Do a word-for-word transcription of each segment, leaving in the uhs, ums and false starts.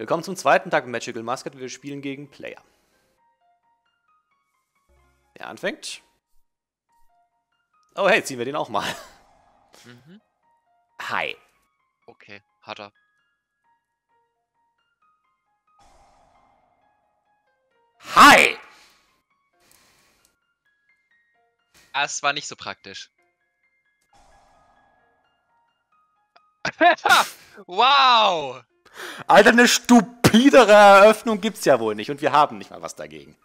Willkommen zum zweiten Tag Magical Musketeer. Wir spielen gegen Player. Wer anfängt? Oh hey, ziehen wir den auch mal. Mhm. Hi. Okay, hat er. Hi! Das war nicht so praktisch. Wow! Alter, eine stupidere Eröffnung gibt's ja wohl nicht und wir haben nicht mal was dagegen.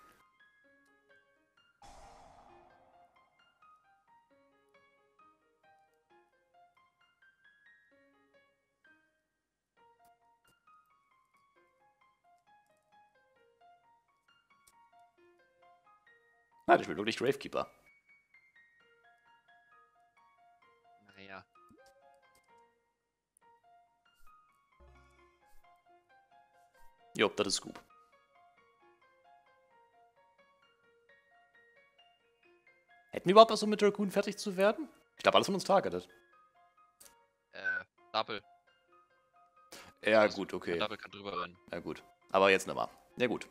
Nein, ich will wirklich Gravekeeper. Naja. Jo, das ist gut. Hätten wir überhaupt was, um mit Dracoon fertig zu werden? Ich glaube, alles von uns targetet. Äh, Double. Ja, also, gut, okay. Double kann drüber rennen. Ja, gut. Aber jetzt nochmal. Ja, gut.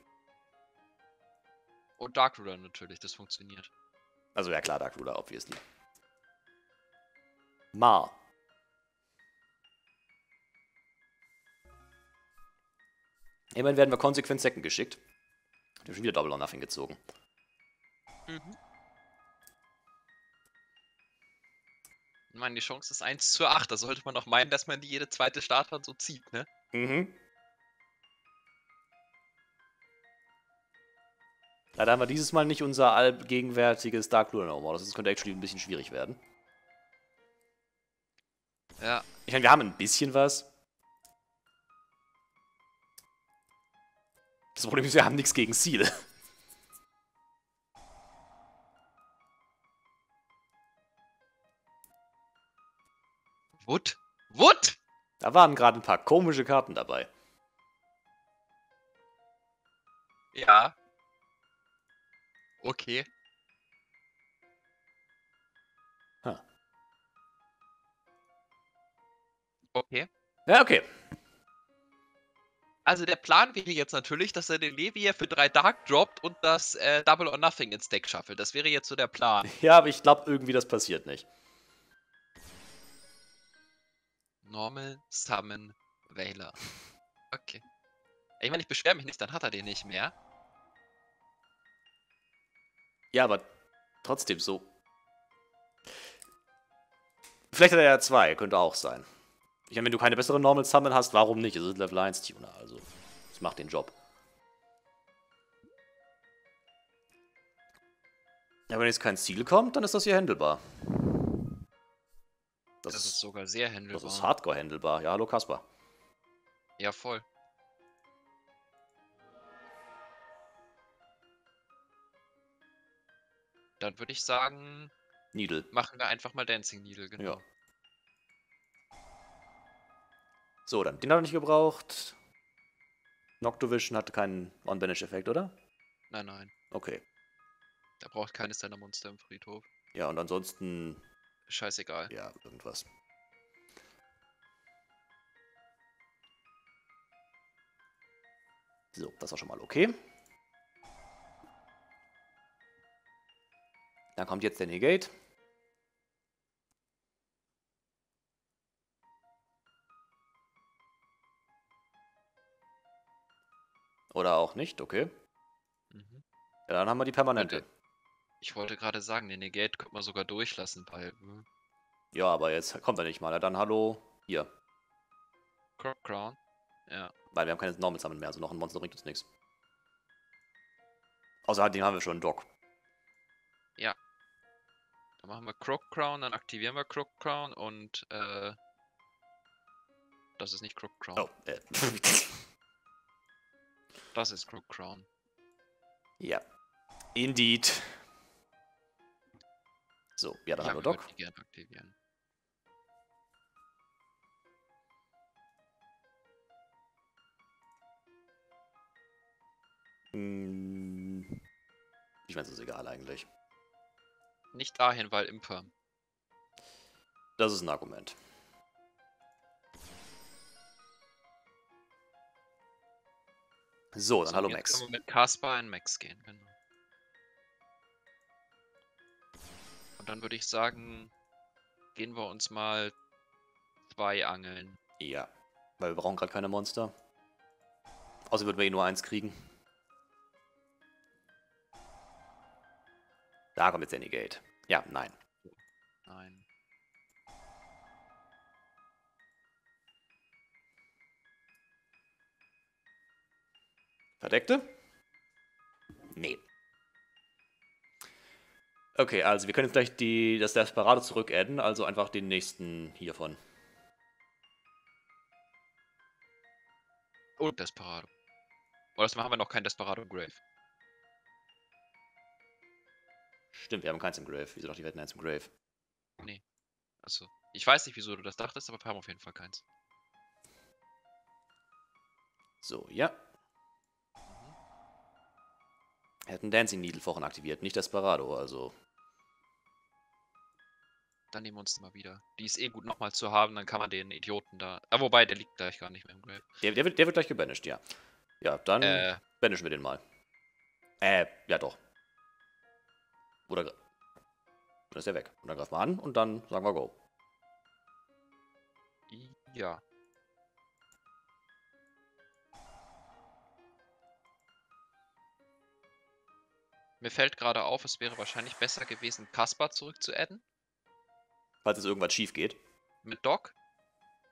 Und Dark Ruler natürlich, das funktioniert. Also ja klar, Dark Ruler, obviously. Ma. Immerhin werden wir konsequent Second geschickt. Wir haben schon wieder Double or Nothing gezogen. Mhm. Ich meine, die Chance ist eins zu acht. Da sollte man doch meinen, dass man die jede zweite Starthand so zieht, ne? Mhm. Leider haben wir dieses Mal nicht unser allgegenwärtiges Dark Lunar nochmal. Das könnte actually ein bisschen schwierig werden. Ja. Ich meine, wir haben ein bisschen was. Das Problem ist, wir haben nichts gegen Ziel. Wood? Wood? Da waren gerade ein paar komische Karten dabei. Ja. Okay. Huh. Okay. Ja, okay. Also der Plan wäre jetzt natürlich, dass er den Leviair für drei Dark droppt und das äh, Double or Nothing ins Deck shuffelt. Das wäre jetzt so der Plan. Ja, aber ich glaube irgendwie, das passiert nicht. Normal Summon Vailer. Okay. Ich meine, ich beschwere mich nicht, dann hat er den nicht mehr. Ja, aber trotzdem so. Vielleicht hat er ja zwei, könnte auch sein. Ich meine, wenn du keine bessere Normal Summon hast, warum nicht? Es ist Level eins Tuner, also es macht den Job. Ja, wenn jetzt kein Ziel kommt, dann ist das hier handelbar. Das, das ist, ist sogar sehr handelbar. Das ist hardcore handelbar. Ja, hallo Kaspar. Ja, voll. Dann würde ich sagen, Needle. Machen wir einfach mal Dancing Needle, genau. Ja. So, dann, den hat er nicht gebraucht. Noctovision hatte keinen On-Banish-Effekt, oder? Nein, nein. Okay. Er braucht keines seiner Monster im Friedhof. Ja, und ansonsten... Scheißegal. Ja, irgendwas. So, das war schon mal okay. Dann kommt jetzt der Engage. Oder auch nicht, okay. Mhm. Ja, dann haben wir die permanente. Ich wollte gerade sagen, den Engage könnte man sogar durchlassen bei. Ja, aber jetzt kommt er nicht mal. Ja, dann hallo, hier. Crook Crown. Ja. Weil wir haben keine Normal Summon mehr, also noch ein Monster bringt uns nichts. Außer den haben wir schon, Doc. Ja. Dann machen wir Crook Crown, dann aktivieren wir Crook Crown und äh, das ist nicht Crook Crown. Oh, äh. Das ist Crook Crown. Ja. Indeed. So, ja, dann ja, hallo Doc. Ich würde die gerne aktivieren. Hm. Ich meine, es ist egal eigentlich. Nicht dahin, weil Imper. Das ist ein Argument. So, dann so, hallo Max. Können wir mit Kaspar in Max gehen, genau. Und dann würde ich sagen, gehen wir uns mal zwei angeln. Ja, weil wir brauchen gerade keine Monster. Außer würden wir eh nur eins kriegen. Da kommt jetzt Engage. Ja, nein. Nein. Verdeckte? Nee. Okay, also wir können jetzt gleich die, das Desperado zurück-adden, also einfach den nächsten hiervon. Oh, Desperado. Oh, das machen wir noch kein Desperado im Grave. Stimmt, wir haben keins im Grave. Wieso doch, die hätten eins im Grave? Nee. Achso. Ich weiß nicht, wieso du das dachtest, aber wir haben auf jeden Fall keins. So, ja. Mhm. Er hat einen Dancing Needle vorhin aktiviert, nicht Desperado, also. Dann nehmen wir uns mal wieder. Die ist eh gut nochmal zu haben, dann kann man den Idioten da. Ah, wobei, der liegt gleich gar nicht mehr im Grave. Der, der, wird, der wird gleich gebanished, ja. Ja, dann äh. banishen wir den mal. Äh, ja doch. Oder dann ist er weg. Und dann greifen wir an und dann sagen wir Go. Ja. Mir fällt gerade auf, es wäre wahrscheinlich besser gewesen, Kaspar zurückzuadden. Falls es irgendwas schief geht. Mit Doc.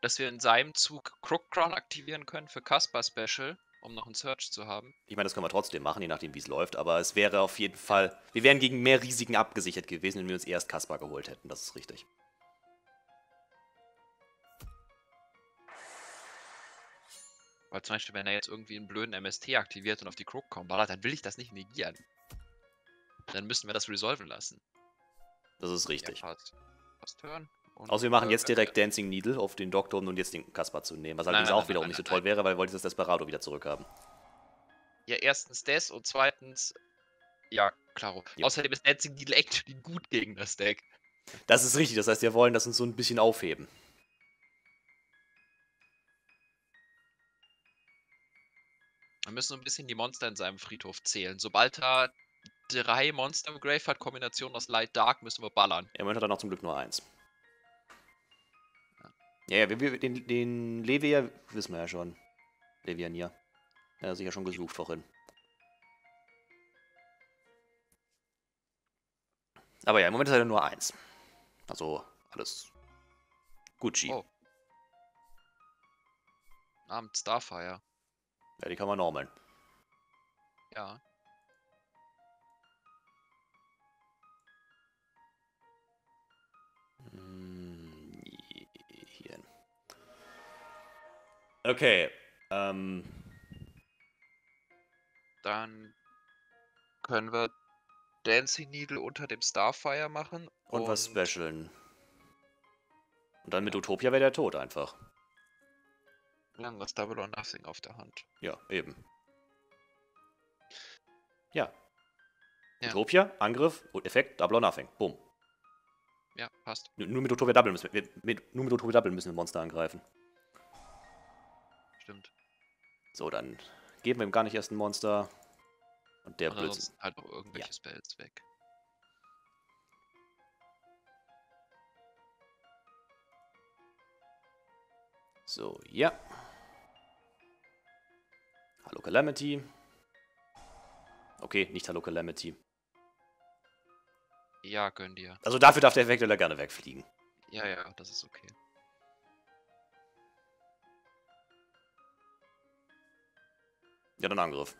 Dass wir in seinem Zug Crook Crown aktivieren können für Kaspar Special, um noch einen Search zu haben. Ich meine, das können wir trotzdem machen, je nachdem wie es läuft, aber es wäre auf jeden Fall, wir wären gegen mehr Risiken abgesichert gewesen, wenn wir uns erst Kaspar geholt hätten, das ist richtig. Weil zum Beispiel, wenn er jetzt irgendwie einen blöden M S T aktiviert und auf die Crook kommt, dann will ich das nicht negieren. Dann müssen wir das resolven lassen. Das ist richtig. Ja, fast hören. Außer also wir machen jetzt direkt Dancing Needle auf den Doktor, um nun jetzt den Kaspar zu nehmen. Was allerdings nein, nein, auch wiederum nicht so toll nein. wäre, weil wir wollten das Desperado wieder zurückhaben. Ja, erstens das und zweitens... Ja, klaro. Ja. Außerdem ist Dancing Needle actually gut gegen das Deck. Das ist richtig, das heißt, wir wollen das uns so ein bisschen aufheben. Wir müssen so ein bisschen die Monster in seinem Friedhof zählen. Sobald er drei Monster im Grave hat, Kombination aus Light Dark, müssen wir ballern. Er hat dann auch zum Glück nur eins. Ja, ja, wir, wir, den, den Leviair wissen wir ja schon. Levianier. Er hat sich ja schon gesucht vorhin. Aber ja, im Moment ist er nur eins. Also, alles Gucci. Oh. Abend Starfire. Ja, die kann man normeln. Ja. Okay, ähm... dann können wir Dancing Needle unter dem Starfire machen. Und, und was specialen. Und dann mit Utopia wäre der tot einfach. Langwas Double or Nothing auf der Hand. Ja, eben. Ja. ja. Utopia, Angriff, Effekt, Double or Nothing. Boom. Ja, passt. N nur, mit Utopia Double müssen wir, mit, nur mit Utopia Double müssen wir Monster angreifen. Stimmt. So, dann geben wir ihm gar nicht erst ein Monster. Und der Blödsinn. Halt auch irgendwelche ja. Spells weg. So, ja. Hallo Calamity. Okay, nicht Hallo Calamity. Ja, gönn dir. Also dafür darf der Vektor gerne wegfliegen. Ja, ja, das ist okay. Ja, dann Angriff.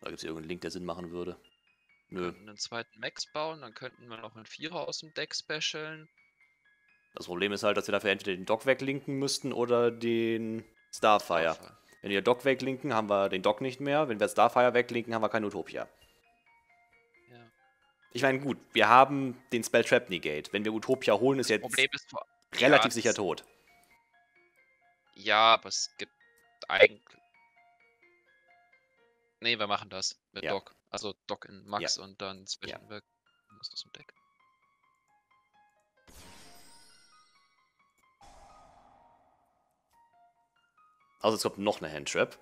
Da gibt es irgendeinen Link, der Sinn machen würde. Nö. Wir könnten einen zweiten Max bauen, dann könnten wir noch einen Vierer aus dem Deck specialen. Das Problem ist halt, dass wir dafür entweder den Doc weglinken müssten oder den Starfire. Starfire. Wenn wir den Doc weglinken, haben wir den Doc nicht mehr. Wenn wir Starfire weglinken, haben wir keine Utopia. Ja. Ich meine, gut, wir haben den Spell Trap Negate. Wenn wir Utopia holen, ist das jetzt Problem ist, relativ ja, sicher tot. Ja, aber es gibt eigentlich... Nee, wir machen das mit ja. Doc. Also Doc in Max ja. und dann switchen ja. wir das im Deck. Also es kommt noch eine Handtrap.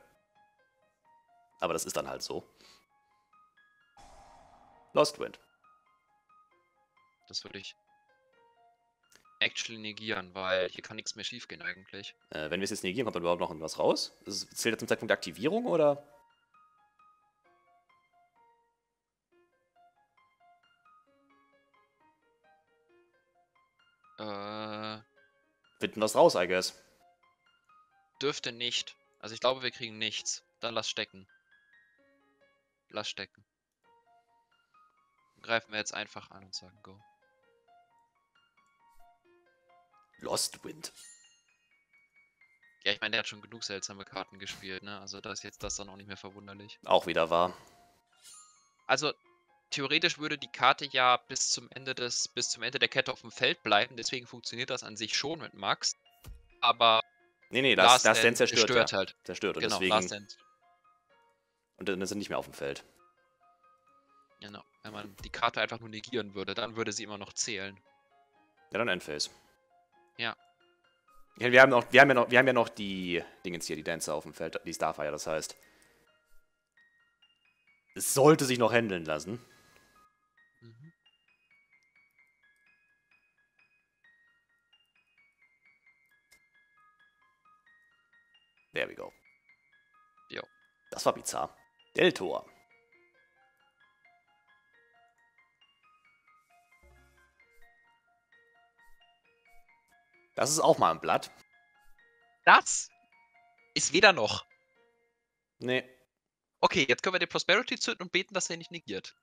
Aber das ist dann halt so. Lost Wind. Das würde ich actually negieren, weil hier kann nichts mehr schief gehen eigentlich. Äh, wenn wir es jetzt negieren, kommt dann überhaupt noch irgendwas raus? Das zählt jetzt zum Zeitpunkt der Aktivierung, oder? Äh... Wird denn was raus, I guess? Dürfte nicht. Also ich glaube, wir kriegen nichts. Dann lass stecken. Lass stecken. Greifen wir jetzt einfach an und sagen Go. Lost Wind. Ja, ich meine, der hat schon genug seltsame Karten gespielt, ne? Also da ist jetzt das dann auch nicht mehr verwunderlich. Auch wieder wahr. Also theoretisch würde die Karte ja bis zum Ende des, bis zum Ende der Kette auf dem Feld bleiben, deswegen funktioniert das an sich schon mit Max. Aber nee, nee, das, das Stand zerstört, zerstört ja. halt. Zerstört und genau, deswegen. Und dann sind nicht mehr auf dem Feld. Genau. Wenn man die Karte einfach nur negieren würde, dann würde sie immer noch zählen. Ja, dann Endphase. Ja. ja, wir, haben noch, wir, haben ja noch, wir haben ja noch die Dingens hier, die Dancer auf dem Feld, die Starfire, das heißt. Es sollte sich noch handeln lassen. Mhm. There we go. Jo. Das war bizarr. Deltor. Das ist auch mal ein Blatt. Das ist weder noch. Nee. Okay, jetzt können wir den Prosperity zünden und beten, dass er nicht negiert.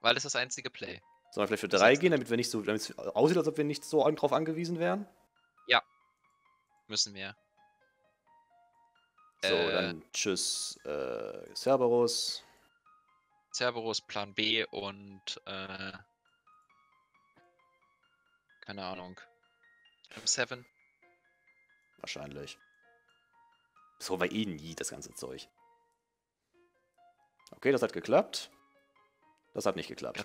Weil das ist das einzige Play. Sollen wir vielleicht für drei gehen, damit wir nicht so, damit es aussieht, als ob wir nicht so drauf angewiesen wären? Ja. Müssen wir. So, äh, dann tschüss. Äh, Cerberus. Cerberus, Plan B und äh, keine Ahnung. M sieben. Wahrscheinlich. So war eh nie das ganze Zeug. Okay, das hat geklappt. Das hat nicht geklappt.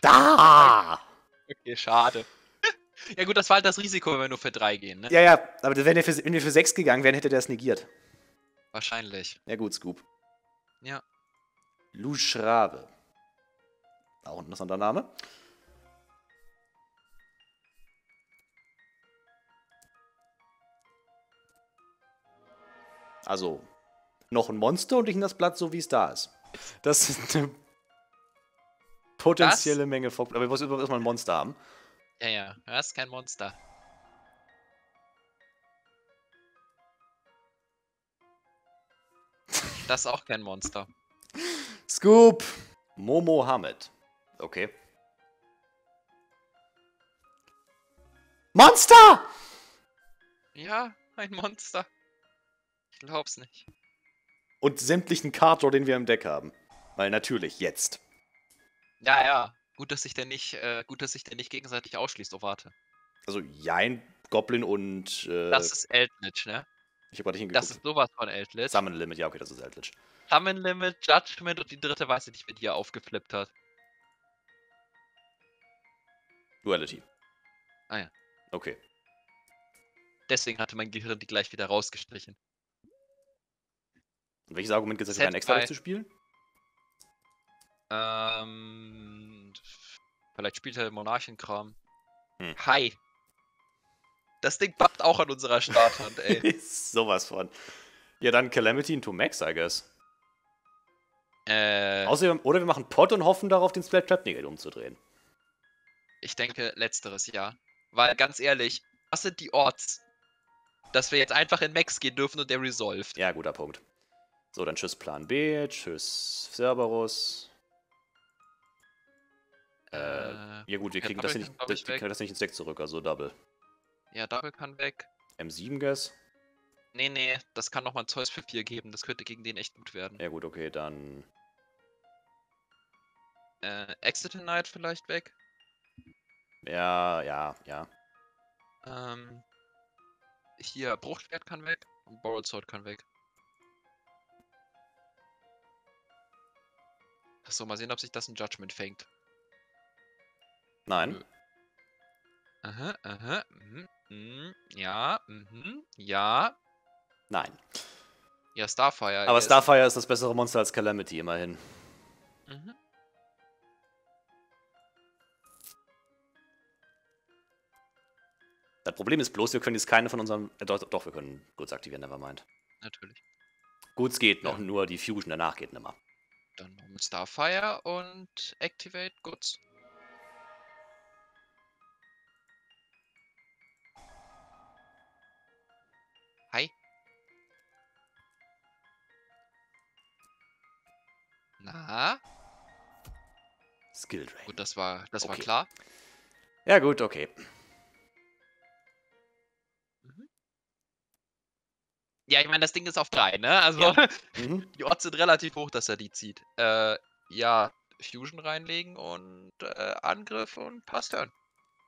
Da! Okay, schade. Ja gut, das war halt das Risiko, wenn wir nur für drei gehen, ne? Ja, ja, aber wenn wir für, wenn wir für sechs gegangen wären, hätte der es negiert. Wahrscheinlich. Ja gut, Scoop. Ja. Luschrabe. Auch ein interessanter Name. Also, noch ein Monster und ich in das Blatt, so wie es da ist. Das ist eine potenzielle das? Menge von... Aber wir müssen erstmal ein Monster haben. Ja, ja, das ist kein Monster. Das ist auch kein Monster. Scoop! Momohammed. Okay. Monster! Ja, ein Monster. Ich glaub's nicht. Und sämtlichen Card-Draw, den wir im Deck haben. Weil natürlich, jetzt. Ja, ja. Gut, dass sich der nicht, äh, gut, dass sich der nicht gegenseitig ausschließt. Oh, warte. Also, Jein, Goblin und... Äh, das ist Eldlich, ne? Ich hab grad nicht hingeguckt. Das ist sowas von Eldlich. Summon Limit, ja, okay, das ist Eldlich. Summon Limit, Judgment und die dritte weiß ich nicht, wer die hier aufgeflippt hat. Duality. Ah, ja. Okay. Deswegen hatte mein Gehirn die gleich wieder rausgestrichen. Und welches Argument gibt es, keinen extra zu spielen? Ähm. Vielleicht spielt er Monarchenkram. Hm. Hi! Das Ding bappt auch an unserer Starthand, ey. Sowas von. Ja, dann Calamity into Max, I guess. Äh. Außerdem, oder wir machen Pot und hoffen darauf, den Splat Trap Negate umzudrehen. Ich denke, letzteres, ja. Weil, ganz ehrlich, was sind die Odds, dass wir jetzt einfach in Max gehen dürfen und der resolved? Ja, guter Punkt. So, dann tschüss Plan B, tschüss Cerberus. Äh, ja gut, wir kriegen das nicht, das, kriegen das nicht ins Deck zurück, also Double. Ja, Double kann weg. M sieben, guess? Nee, nee, das kann nochmal ein Zeus für vier geben, das könnte gegen den echt gut werden. Ja gut, okay, dann... Äh, Exit Knight vielleicht weg? Ja, ja, ja. Ähm, hier, Bruchschwert kann weg und Borrowed Sword kann weg. Achso, mal sehen, ob sich das ein Judgment fängt. Nein. Nö. Aha, aha, mh, mh, ja, mh, ja. Nein. Ja, Starfire. Aber Starfire ist, ist das bessere Monster als Calamity, immerhin. Mhm. Das Problem ist bloß, wir können jetzt keine von unseren... Äh, doch, doch, wir können Goods aktivieren, nevermind. Natürlich. Goods geht noch, ja. Nur die Fusion danach geht nicht mehr. Dann noch mit Starfire und Activate Goods. Hi. Na? Skill-Drain. Gut, das war, das okay. war klar. Ja gut, okay. Mhm. Ja, ich meine, das Ding ist auf drei, ne? Also, ja. mhm. die Odds sind relativ hoch, dass er die zieht. Äh, ja, Fusion reinlegen und äh, Angriff und Pass-Turn.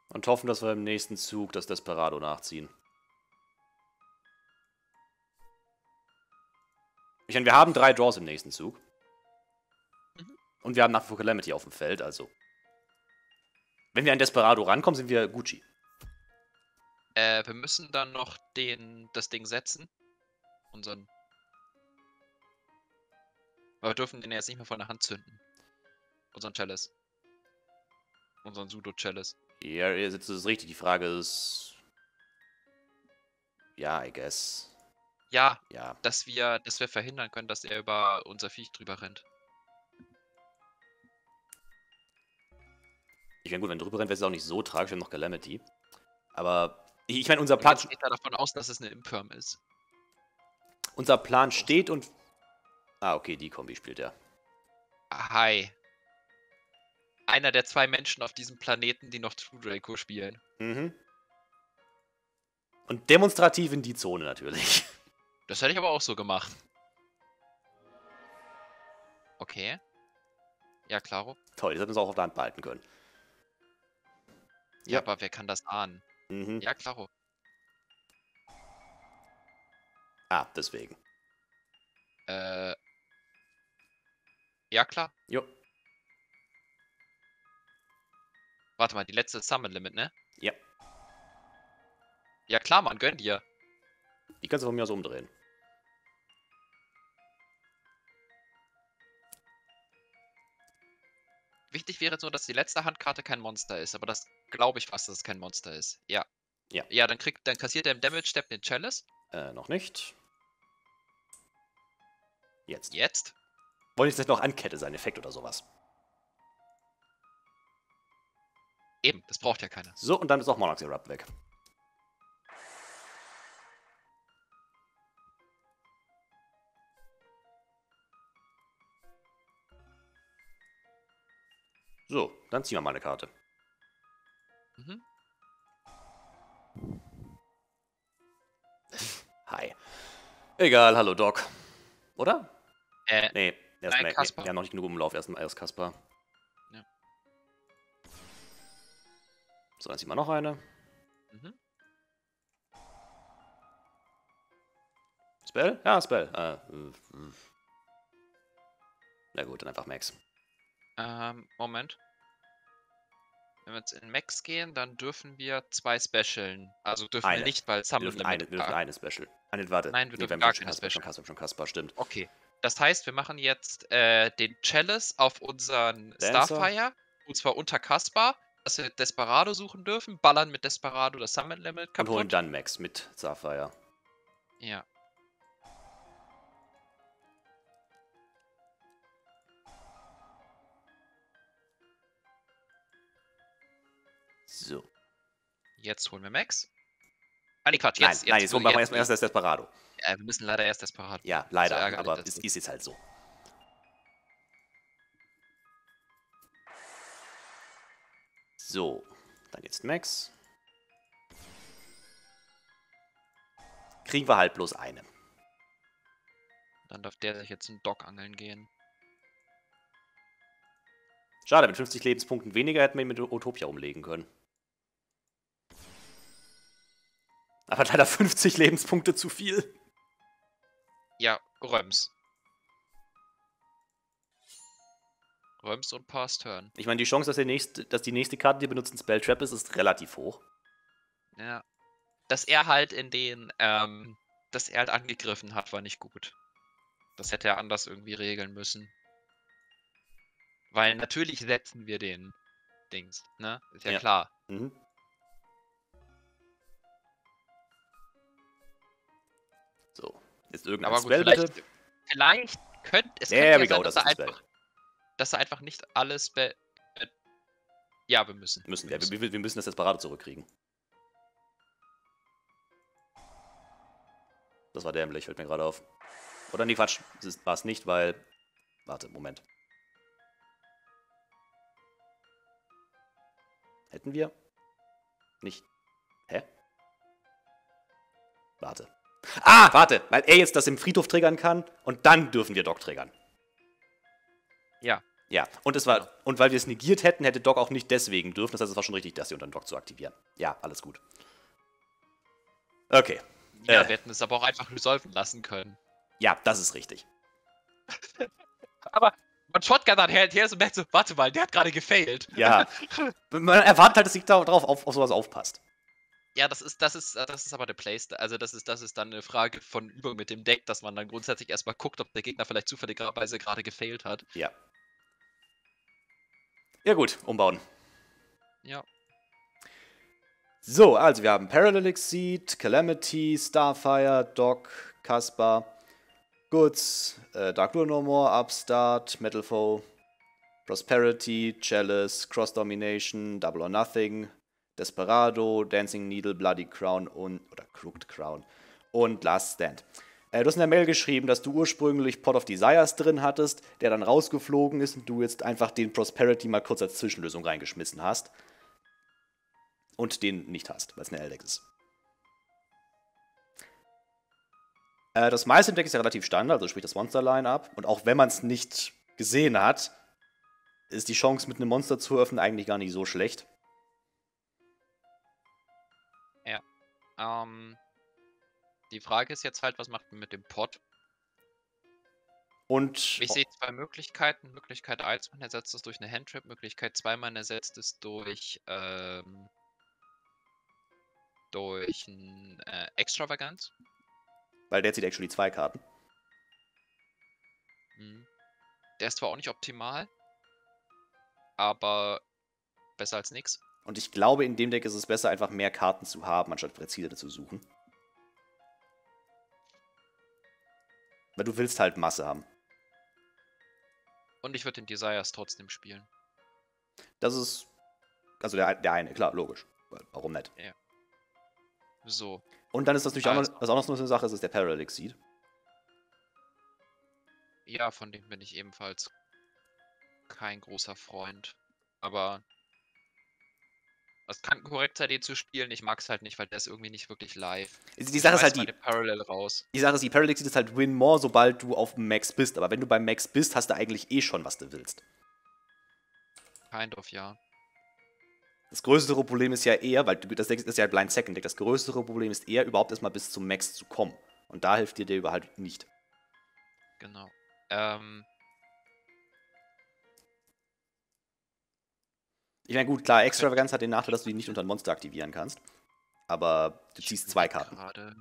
Und hoffen, dass wir im nächsten Zug das Desperado nachziehen. Ich meine, wir haben drei Draws im nächsten Zug. Mhm. Und wir haben nach wie vor Calamity auf dem Feld, also. Wenn wir an Desperado rankommen, sind wir Gucci. Äh, wir müssen dann noch den, das Ding setzen. Unseren. Aber wir dürfen den jetzt nicht mehr von der Hand zünden. Unseren Chalice. Unseren Pseudo-Chalice. Ja, jetzt ist es richtig. Die Frage ist... Ja, I guess. Ja, ja. Dass, wir, dass wir verhindern können, dass er über unser Viech drüber rennt. Ich meine, gut, wenn drüber rennt, wäre es auch nicht so tragisch, wir haben noch Calamity. Aber, ich meine, unser Plan... Ich gehe da davon aus, dass es eine Infirm ist. Unser Plan steht und... Ah, okay, die Kombi spielt er. Hi. Einer der zwei Menschen auf diesem Planeten, die noch True Draco spielen. Mhm. Und demonstrativ in die Zone natürlich. Das hätte ich aber auch so gemacht. Okay. Ja, klaro. Toll, das hätten wir es auch auf der Hand behalten können. Ja, ja, aber wer kann das ahnen? Mhm. Ja, klaro. Ah, deswegen. Äh. Ja, klar. Jo. Warte mal, die letzte Summon Limit, ne? Ja. Ja klar, Mann, gönn dir. Die kannst du von mir aus umdrehen. Wichtig wäre jetzt nur, dass die letzte Handkarte kein Monster ist, aber das glaube ich fast, dass es kein Monster ist. Ja. Ja, ja, dann kriegt, dann kassiert er im Damage-Step den Chalice. Äh, noch nicht. Jetzt. Jetzt? Wollte ich vielleicht noch Ankette sein, Effekt oder sowas. Eben, das braucht ja keiner. So, und dann ist auch Monarch's Erupt weg. So, dann ziehen wir mal eine Karte. Mhm. Hi. Egal, hallo Doc. Oder? Äh, nee, erstmal. Nein, Kaspar. Nee, wir haben noch nicht genug Umlauf, erstmal erst Kaspar. Ja. So, dann ziehen wir noch eine. Mhm. Spell? Ja, Spell. Äh, mh, mh. Na gut, dann einfach Max. Ähm, Moment. Wenn wir jetzt in Max gehen, dann dürfen wir zwei Specialen. Also dürfen eine. wir nicht, weil Summon Limit. Eine, wir dürfen eine Special. Eine, warte. Nein, wir nee, dürfen gar keine Special. Schon Kaspar, schon Kaspar, stimmt. Okay. Das heißt, wir machen jetzt äh, den Chalice auf unseren Dancer. Starfire. Und zwar unter Kaspar, dass wir Desperado suchen dürfen. Ballern mit Desperado das Summon Limit kaputt. Und holen dann Max mit Starfire. Ja. So. Jetzt holen wir Max. Ah, nee, Quatsch. Jetzt, nein, jetzt, nein, jetzt holen wir jetzt, erst das Desperado. Ja, wir müssen leider erst Desperado. Ja, leider, so ärgerlich, aber es ist jetzt halt so. So, dann jetzt Max. Kriegen wir halt bloß eine. Dann darf der sich jetzt einen Dock angeln gehen. Schade, mit fünfzig Lebenspunkten weniger hätten wir ihn mit Utopia umlegen können. Aber leider fünfzig Lebenspunkte zu viel. Ja, Röms. Röms und Pass-Turn. Ich meine, die Chance, dass die nächste, dass die nächste Karte, die wir benutzen, Spelltrap ist, ist relativ hoch. Ja. Dass er halt in den, ähm, dass er halt angegriffen hat, war nicht gut. Das hätte er anders irgendwie regeln müssen. Weil natürlich setzen wir den Dings, ne? Ist ja, ja. klar. Mhm. So, ist irgendein Aber gut, Spell, vielleicht, bitte? Vielleicht könnte es yeah, könnte ja sein, dass, das er einfach, dass er einfach nicht alle Spell... Äh, ja, wir müssen. müssen. Wir, ja, müssen. Wir, wir müssen das Desperado zurückkriegen. Das war dämlich, fällt mir gerade auf. Oder nee, Quatsch, war es nicht, weil... Warte, Moment. Hätten wir? Nicht. Hä? Warte. Ah, warte, weil er jetzt das im Friedhof triggern kann und dann dürfen wir Doc triggern. Ja. Ja, und, es war, und weil wir es negiert hätten, hätte Doc auch nicht deswegen dürfen. Das heißt, es war schon richtig, das hier unter Doc zu aktivieren. Ja, alles gut. Okay. Ja, äh. wir hätten es aber auch einfach resolven lassen können. Ja, das ist richtig. Aber man Shotgun dann her und merkt so, warte mal, der hat gerade gefailt. Ja. Man erwartet halt, dass ich darauf auf, auf sowas aufpasst. Ja, das ist, das ist, das ist aber der Playstyle. Also das ist, das ist dann eine Frage von Übung mit dem Deck, dass man dann grundsätzlich erstmal guckt, ob der Gegner vielleicht zufälligerweise gerade gefailt hat. Ja. Ja gut, umbauen. Ja. So, also wir haben Parallel Exceed, Calamity, Starfire, Doc, Kaspar, Goods, äh, Dark Lunar No More, Upstart, Metal Foe, Prosperity, Chalice, Cross Domination, Double or Nothing, Desperado, Dancing Needle, Bloody Crown und, oder Crooked Crown und Last Stand. Äh, du hast in der Mail geschrieben, dass du ursprünglich Pot of Desires drin hattest, der dann rausgeflogen ist und du jetzt einfach den Prosperity mal kurz als Zwischenlösung reingeschmissen hast. Und den nicht hast, weil es eine Eldex ist. Äh, das meiste im Deck ist ja relativ standard, also sprich das Monster-Line-Up. Und auch wenn man es nicht gesehen hat, ist die Chance, mit einem Monster zu öffnen, eigentlich gar nicht so schlecht. Ja. Ähm, die Frage ist jetzt halt, was macht man mit dem Pot? Und ich sehe zwei Möglichkeiten. Möglichkeit eins, man ersetzt es durch eine Handtrap. Möglichkeit zwei, man ersetzt es durch... Ähm, durch ein äh, Extravaganz. Weil der zieht actually zwei Karten. Mhm. Der ist zwar auch nicht optimal, aber besser als nichts. Und ich glaube, in dem Deck ist es besser, einfach mehr Karten zu haben, anstatt präzise zu suchen. Weil du willst halt Masse haben. Und ich würde den Desires trotzdem spielen. Das ist... Also der, der eine, klar, logisch. Warum nicht? Ja. So. Und dann ist das natürlich also, auch, noch, was auch noch so eine Sache, ist, ist der Parallel Exceed. Ja, von dem bin ich ebenfalls kein großer Freund. Aber es kann korrekt sein, den zu spielen. Ich mag es halt nicht, weil der ist irgendwie nicht wirklich live. Die Sache ist halt die. Parallel raus. Die Sache ist, die Parallel Exceed ist halt Win More, sobald du auf Max bist. Aber wenn du bei Max bist, hast du eigentlich eh schon, was du willst. Kind of, ja. Das größere Problem ist ja eher, weil das Deck ist ja Blind Second Deck, das größere Problem ist eher, überhaupt erstmal bis zum Max zu kommen. Und da hilft dir der überhaupt nicht. Genau. Ähm. Ich meine, gut, klar, Extravaganz hat den Nachteil, dass du ihn nicht unter ein Monster aktivieren kannst. Aber du ziehst zwei Karten. Gerade.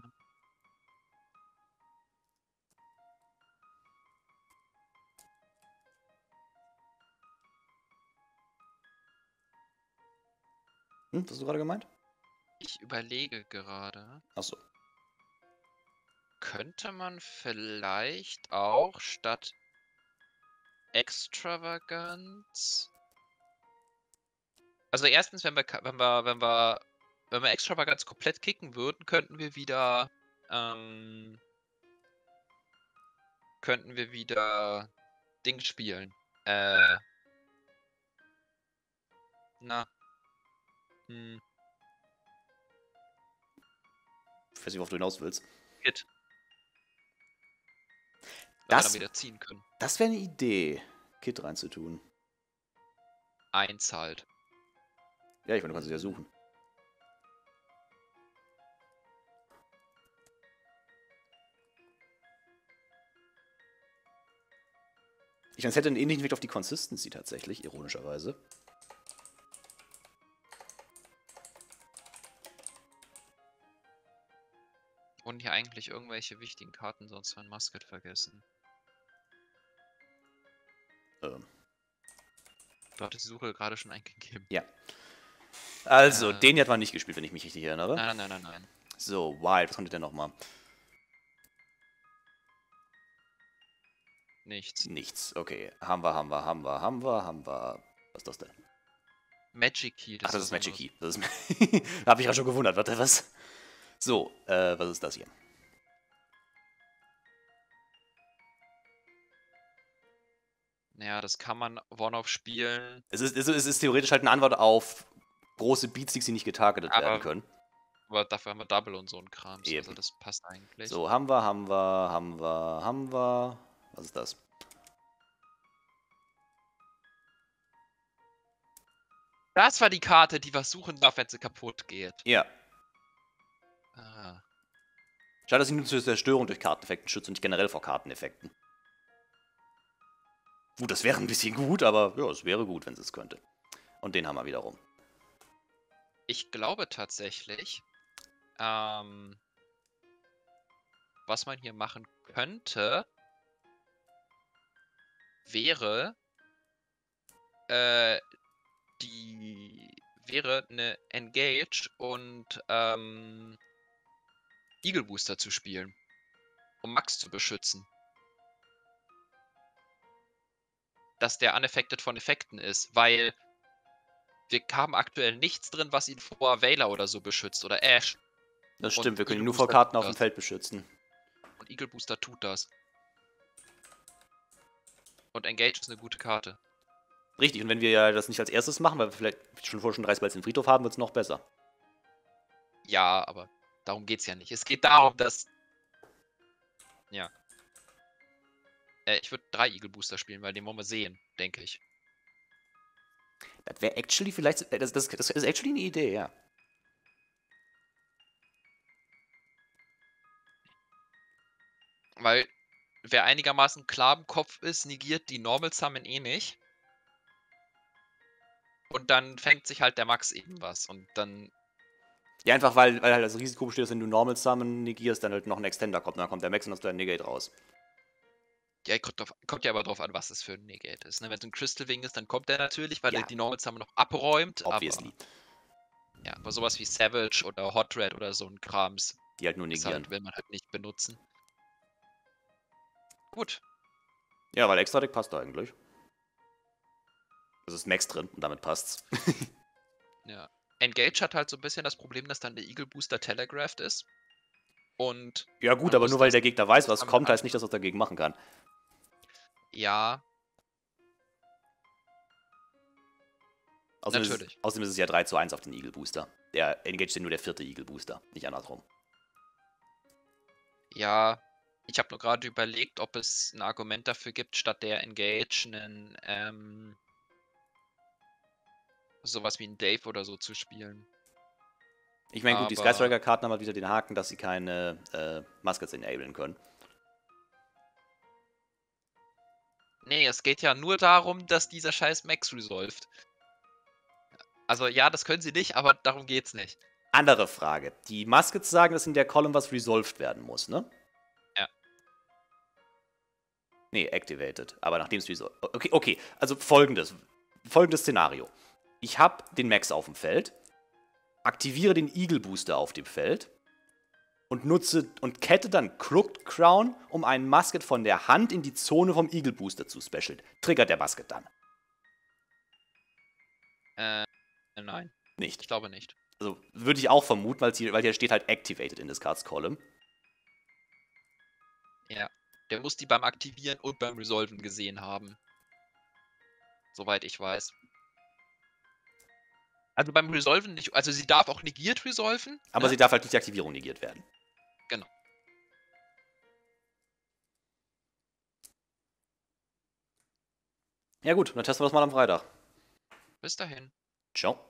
Hm, was hast du gerade gemeint? Ich überlege gerade. Achso. Könnte man vielleicht auch statt Extravaganz... Also erstens, wenn wir, wenn wir, wenn wir, wenn wir Extravaganz komplett kicken würden, könnten wir wieder... Ähm, könnten wir wieder Ding spielen. Äh... Na... Hm. Ich weiß nicht, worauf du hinaus willst. Hit. Dass das, wir dann wieder ziehen können. Das wäre eine Idee, Kit reinzutun. Eins halt. Ja, ich meine, du kannst es ja suchen. Ich meine, es hätte einen ähnlichen Weg auf die Consistency tatsächlich, ironischerweise. Wurden hier eigentlich irgendwelche wichtigen Karten sonst von Musket vergessen? Ähm. Du hattest die Suche gerade schon eingegeben. Ja. Also, äh, den hier hat man nicht gespielt, wenn ich mich richtig erinnere. Nein, nein, nein, nein. So, Wild, was konnte der nochmal? Nichts. Nichts, okay. Haben wir, haben wir, haben wir, haben wir, haben wir. Was ist das denn? Magic Key. Das Ach, das ist Magic Key. Das ist da habe ich auch schon gewundert. Warte, was? So, äh, was ist das hier? Naja, das kann man One-Off spielen. Es ist, es, ist, es ist theoretisch halt eine Antwort auf große Beatsteaks, die nicht getargetet aber, werden können. Aber dafür haben wir Double und so ein Kram. Also das passt eigentlich. So, haben wir, haben wir, haben wir, haben wir. Was ist das? Das war die Karte, die was suchen darf, wenn sie kaputt geht. Ja. Ah. Schade, dass sie nur zur Zerstörung durch Karteneffekten schützt und nicht generell vor Karteneffekten. Gut, das wäre ein bisschen gut, aber ja, es wäre gut, wenn sie es könnte. Und den haben wir wiederum. Ich glaube tatsächlich, ähm, was man hier machen könnte, wäre äh, die wäre eine Engage und ähm, Eagle Booster zu spielen, um Max zu beschützen. Dass der unaffected von Effekten ist, weil wir haben aktuell nichts drin, was ihn vor Vailer oder so beschützt oder Ash. Das stimmt, und wir können ihn nur vor Karten auf dem Feld beschützen. Und Eagle Booster tut das. Und Engage ist eine gute Karte. Richtig, und wenn wir ja das nicht als erstes machen, weil wir vielleicht schon vorher schon dreißig Balls im Friedhof haben, wird es noch besser. Ja, aber darum geht es ja nicht. Es geht darum, dass... Ja. Äh, ich würde drei Eagle Booster spielen, weil den wollen wir sehen, denke ich. Das wäre actually vielleicht... Das, das, das ist actually eine Idee, ja. Weil... Wer einigermaßen klar im Kopf ist, negiert die Normal Summon eh nicht. Und dann fängt sich halt der Max eben was. Und dann. Ja, einfach weil, weil halt das Risiko besteht, dass wenn du Normal Summon negierst, dann halt noch ein Extender kommt. Und dann kommt der Max und hast du ein Negate raus. Ja, kommt, drauf, kommt ja aber drauf an, was es für ein Negate ist. Ne? Wenn es ein Crystal Wing ist, dann kommt der natürlich, weil ja. der die Normal Summon noch abräumt. Obviously. Aber, ja, aber sowas wie Savage oder Hot Red oder so ein Krams. Die halt nur negieren. Halt, will man halt nicht benutzen. Gut. Ja, weil Extra Deck passt da eigentlich. Es ist Max drin und damit passt's. Ja. Engage hat halt so ein bisschen das Problem, dass dann der Eagle Booster telegraphed ist. Und. Ja, gut, aber nur weil der Gegner weiß, was kommt, heißt nicht, dass er dagegen machen kann. Ja. Außerdem natürlich. Ist, außerdem ist es ja drei zu eins auf den Eagle Booster. Der Engage ist nur der vierte Eagle Booster, nicht andersrum. Ja. Ich habe nur gerade überlegt, ob es ein Argument dafür gibt, statt der Engage einen, ähm, sowas wie ein Dave oder so zu spielen. Ich meine, gut, die Skystriker-Karten haben halt wieder den Haken, dass sie keine äh, Muskets enablen können. Nee, es geht ja nur darum, dass dieser scheiß Max resolved. Also ja, das können sie nicht, aber darum geht's nicht. Andere Frage. Die Muskets sagen, dass in der Column was resolved werden muss, ne? Nee, activated. Aber nachdem es resolved. Okay, okay. Also folgendes. Folgendes Szenario. Ich habe den Max auf dem Feld, aktiviere den Eagle Booster auf dem Feld und nutze und kette dann Crook Crown, um einen Musket von der Hand in die Zone vom Eagle Booster zu specialen. Triggert der Musket dann? Äh, nein. Nicht? Ich glaube nicht. Also würde ich auch vermuten, weil hier, weil hier steht halt activated in this cards column. Ja. Der muss die beim Aktivieren und beim Resolven gesehen haben. Soweit ich weiß. Also beim Resolven nicht. Also sie darf auch negiert resolven. Aber ne? Sie darf halt nicht die Aktivierung negiert werden. Genau. Ja gut, dann testen wir das mal am Freitag. Bis dahin. Ciao.